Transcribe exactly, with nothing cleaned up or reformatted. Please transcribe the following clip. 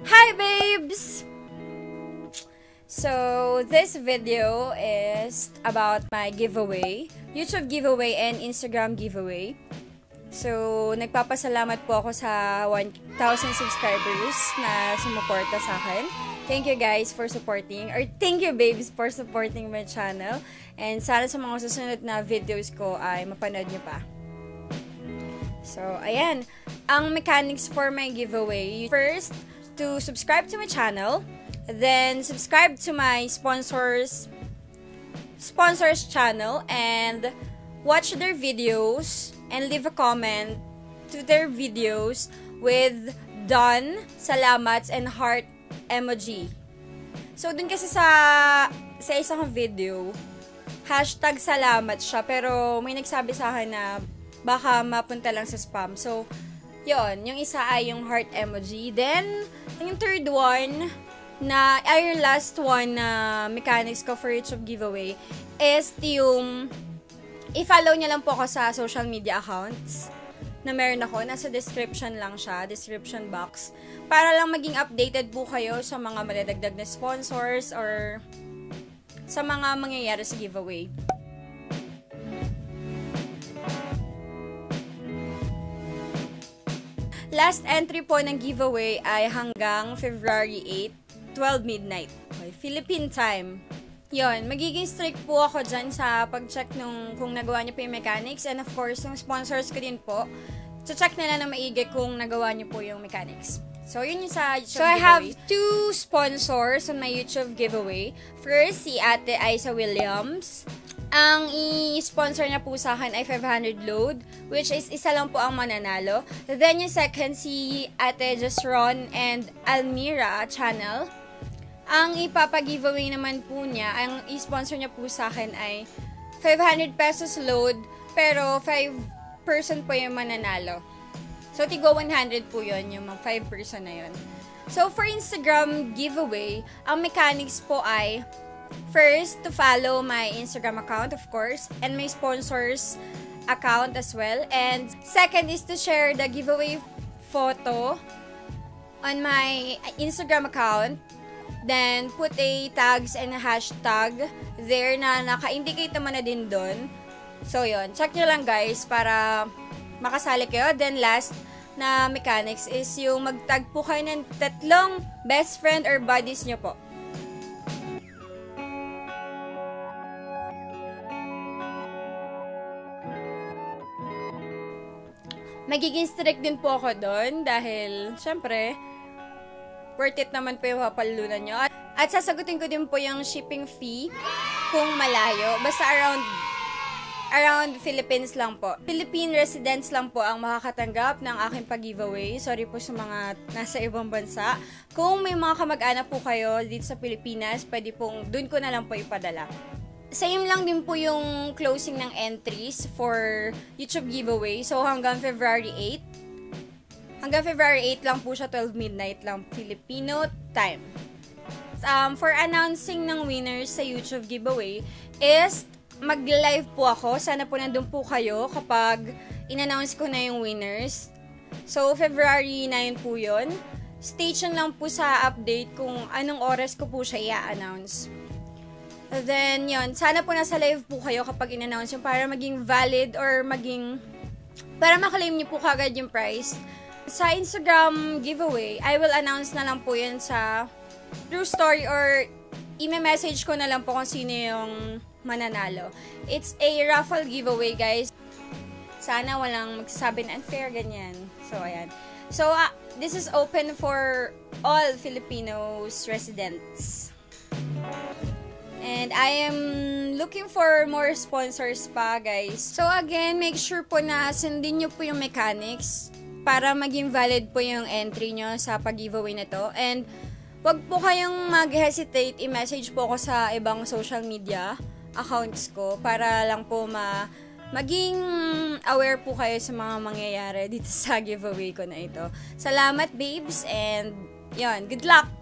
Hi babes! So this video is about my giveaway, YouTube giveaway and Instagram giveaway. So nagpapasalamat po ako sa one thousand subscribers na sumuporta sa akin. Thank you guys for supporting, or thank you babes for supporting my channel. And sana sa mga susunod na videos ko ay mapanood nyo pa. So ayan, ang mechanics for my giveaway. First, to subscribe to my channel, then subscribe to my sponsors sponsors channel and watch their videos and leave a comment to their videos with done, salamats, and heart emoji. So, dun kasi sa, sa isang video, hashtag salamat siya, pero may nagsabi sa akin na baka mapunta lang sa spam. So, yon, yung isa ay yung heart emoji. Then, yung third one, na, ay yung last one na mechanics ko for YouTube giveaway, is yung, i-follow niya lang po ako sa social media accounts na meron ako. Nasa description lang siya, description box. Para lang maging updated po kayo sa mga madadagdag na sponsors or sa mga mangyayari sa giveaway. Last entry po ng giveaway ay hanggang February eighth, twelve midnight. Okay, Philippine time. Yon, magiging strict po ako dyan sa pag-check nung kung nagawa niyo po yung mechanics, and of course, yung sponsors ko din po. So, check nila na maigi kung nagawa niyo po yung mechanics. So, yun yung sa YouTube So, giveaway. I have two sponsors on my YouTube giveaway. First, si Ate Aisa Williams. Ang i-sponsor niya po sa akin ay five hundred load, which is isa lang po ang mananalo. Then, yung second, si Ate Just Ron and Almira channel. Ang ipapag-giveaway naman po niya, ang i-sponsor niya po sa akin ay five hundred pesos load, pero five person po yung mananalo. So, tigo one hundred po yun, yung five person na yun. So, for Instagram giveaway, ang mechanics po ay first, to follow my Instagram account, of course, and my sponsors account as well. And second is to share the giveaway photo on my Instagram account. Then, put a tags and a hashtag there na naka-indicate naman na din dun. So, yun. Check nyo lang, guys, para makasali kayo. Then, last na mechanics is yung mag-tag po kayo ng tatlong best friend or buddies nyo po. Magiging strict din po ako dun dahil, syempre, worth it naman po yung papalunan nyo. At, at sasagutin ko din po yung shipping fee kung malayo. Basta around around Philippines lang po. Philippine residents lang po ang makakatanggap ng aking pag-giveaway. Sorry po sa mga nasa ibang bansa. Kung may mga kamag-anak po kayo dito sa Pilipinas, pwede pong dun ko na lang po ipadala. Same lang din po yung closing ng entries for YouTube giveaway. So hanggang February eighth. Hanggang February eighth lang po siya, twelve midnight lang, Filipino time. Um, for announcing ng winners sa YouTube giveaway is mag-live po ako. Sana po nandun po kayo kapag in-announce ko na yung winners. So, February ninth po yun. Stay tuned lang po sa update kung anong oras ko po siya i-announce. Then, yun. Sana po nasa live po kayo kapag in-announce yun para maging valid or maging para maklaim niyo po kagad yung prize. Sa Instagram giveaway, I will announce na lang po yun sa True Story or i-message ko na lang po kung sino yung mananalo. It's a raffle giveaway, guys. Sana walang magsasabi na unfair, ganyan. So, ayan. So, uh, this is open for all Filipinos residents. And I am looking for more sponsors pa, guys. So, again, make sure po na sundin nyo po yung mechanics para maging valid po yung entry nyo sa pag-giveaway na to. And, wag po kayong mag-hesitate, i-message po ko sa ibang social media accounts ko para lang po ma maging aware po kayo sa mga mangyayari dito sa giveaway ko na ito. Salamat, babes, and yun, good luck!